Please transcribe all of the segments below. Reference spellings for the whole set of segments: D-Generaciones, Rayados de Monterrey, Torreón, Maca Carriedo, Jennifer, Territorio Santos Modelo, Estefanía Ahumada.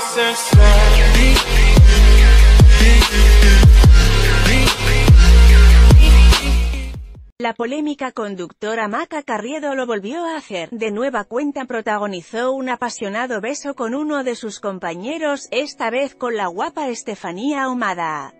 hacer ser. La polémica conductora Maca Carriedo lo volvió a hacer. De nueva cuenta protagonizó un apasionado beso con uno de sus compañeros, esta vez con la guapa Estefanía Ahumada.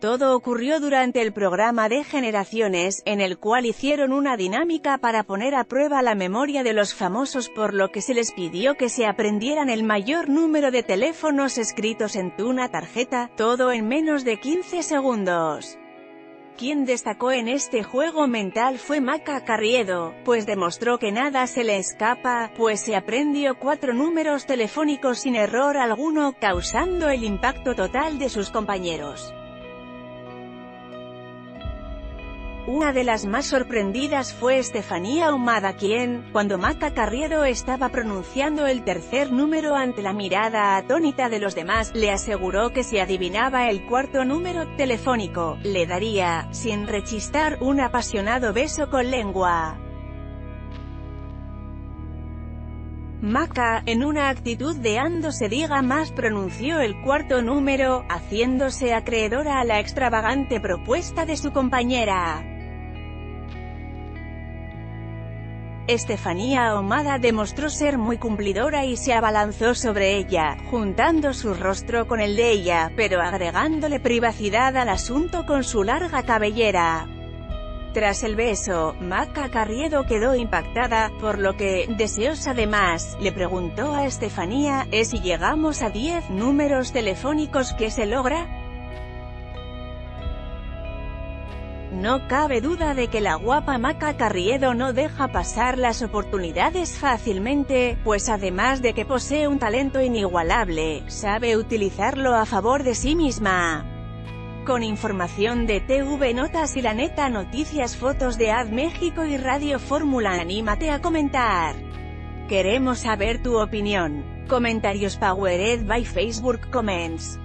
Todo ocurrió durante el programa de Generaciones, en el cual hicieron una dinámica para poner a prueba la memoria de los famosos, por lo que se les pidió que se aprendieran el mayor número de teléfonos escritos en una tarjeta, todo en menos de 15 segundos. Quien destacó en este juego mental fue Maca Carriedo, pues demostró que nada se le escapa, pues se aprendió 4 números telefónicos sin error alguno, causando el impacto total de sus compañeros. Una de las más sorprendidas fue Estefanía Ahumada, quien, cuando Maca Carriedo estaba pronunciando el tercer número ante la mirada atónita de los demás, le aseguró que si adivinaba el cuarto número telefónico, le daría, sin rechistar, un apasionado beso con lengua. Maca, en una actitud de ando se diga más, pronunció el cuarto número, haciéndose acreedora a la extravagante propuesta de su compañera. Estefanía Ahumada demostró ser muy cumplidora y se abalanzó sobre ella, juntando su rostro con el de ella, pero agregándole privacidad al asunto con su larga cabellera. Tras el beso, Maca Carriedo quedó impactada, por lo que, deseosa de más, le preguntó a Estefanía: ¿es si llegamos a 10 números telefónicos que se logra? No cabe duda de que la guapa Maca Carriedo no deja pasar las oportunidades fácilmente, pues además de que posee un talento inigualable, sabe utilizarlo a favor de sí misma. Con información de TV Notas y La Neta Noticias, fotos de Ad México y Radio Fórmula. Anímate a comentar. Queremos saber tu opinión. Comentarios powered by Facebook Comments.